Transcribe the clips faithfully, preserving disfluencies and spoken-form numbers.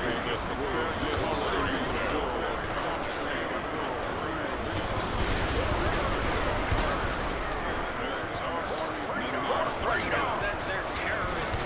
Says they were terrorists.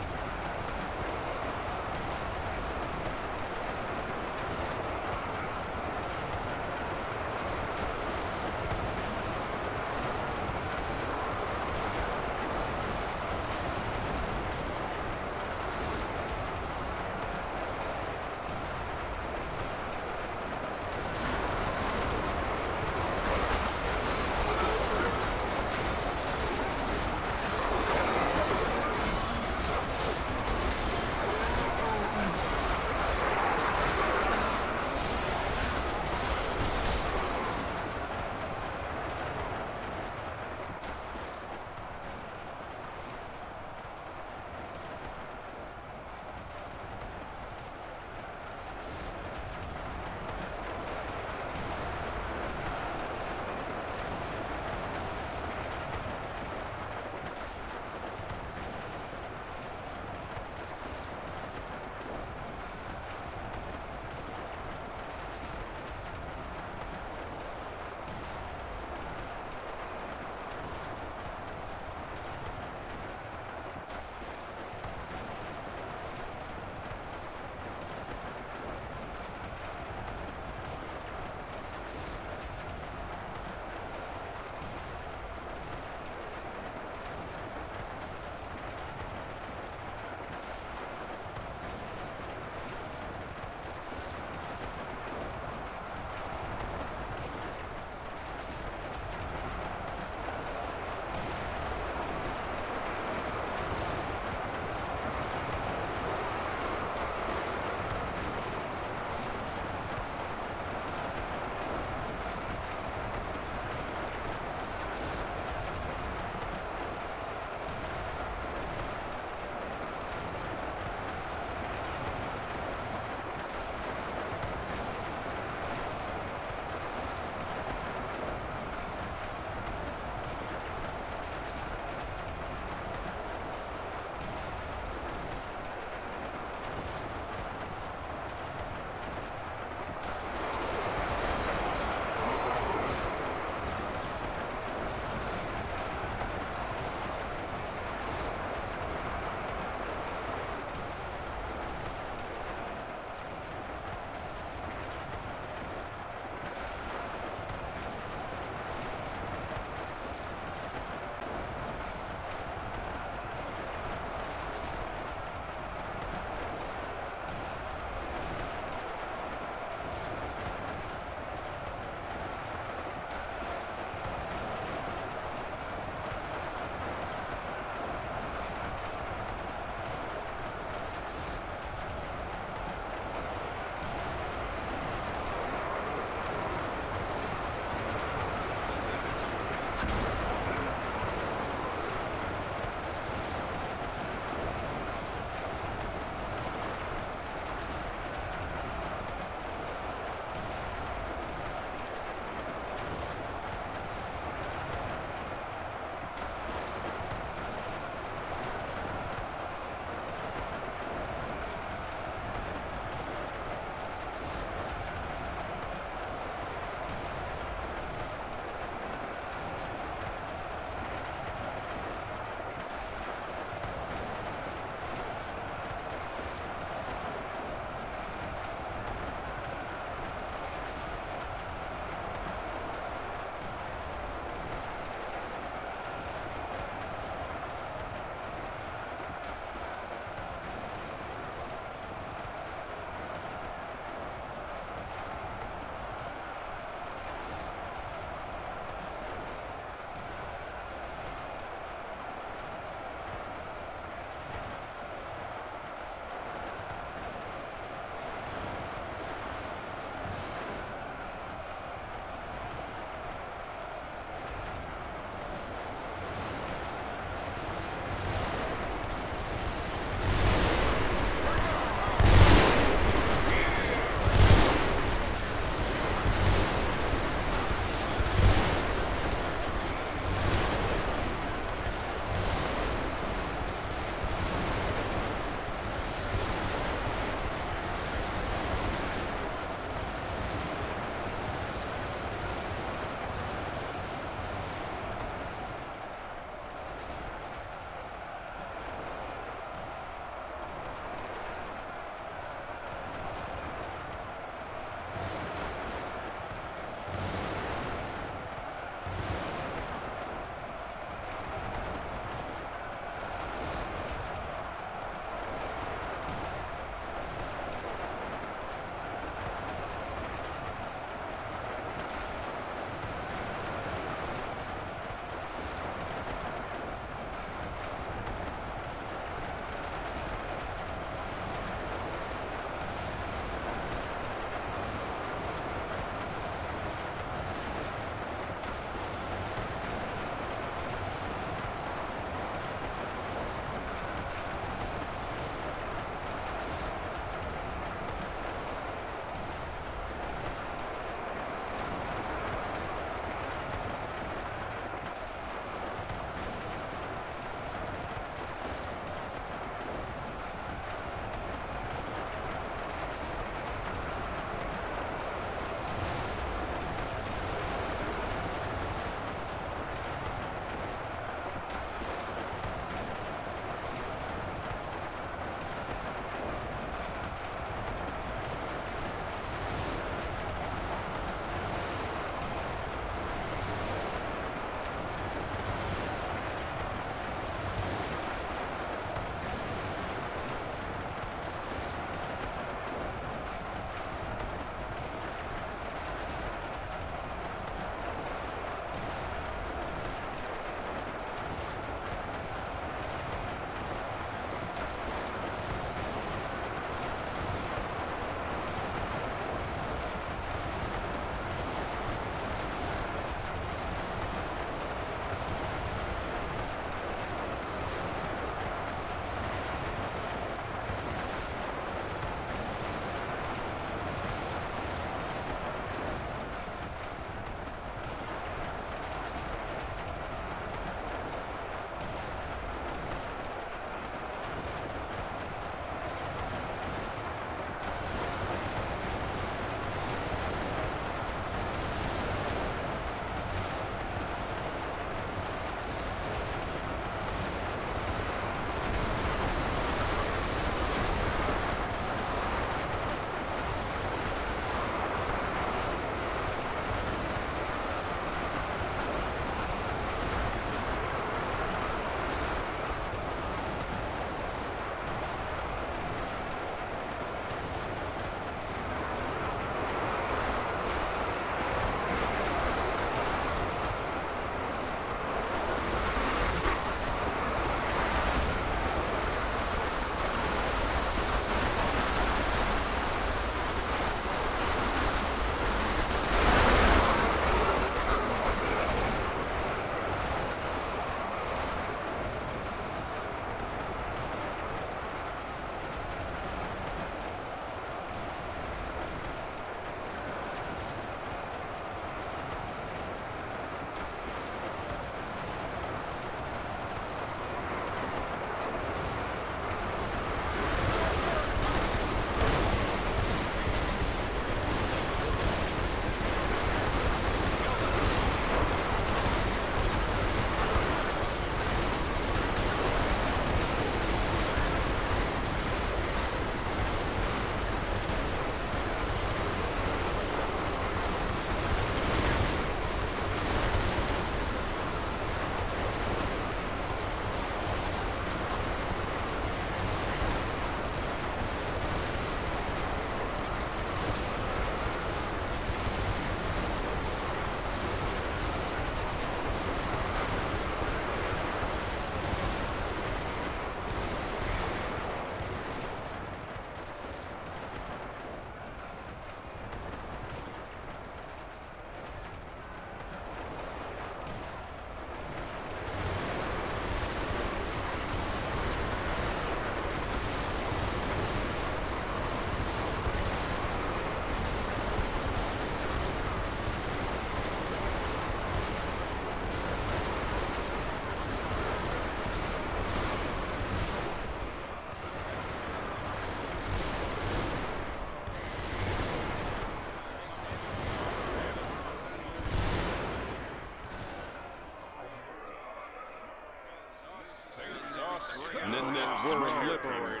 defendants were liberated.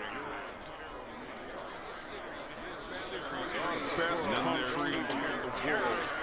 Best country in the world.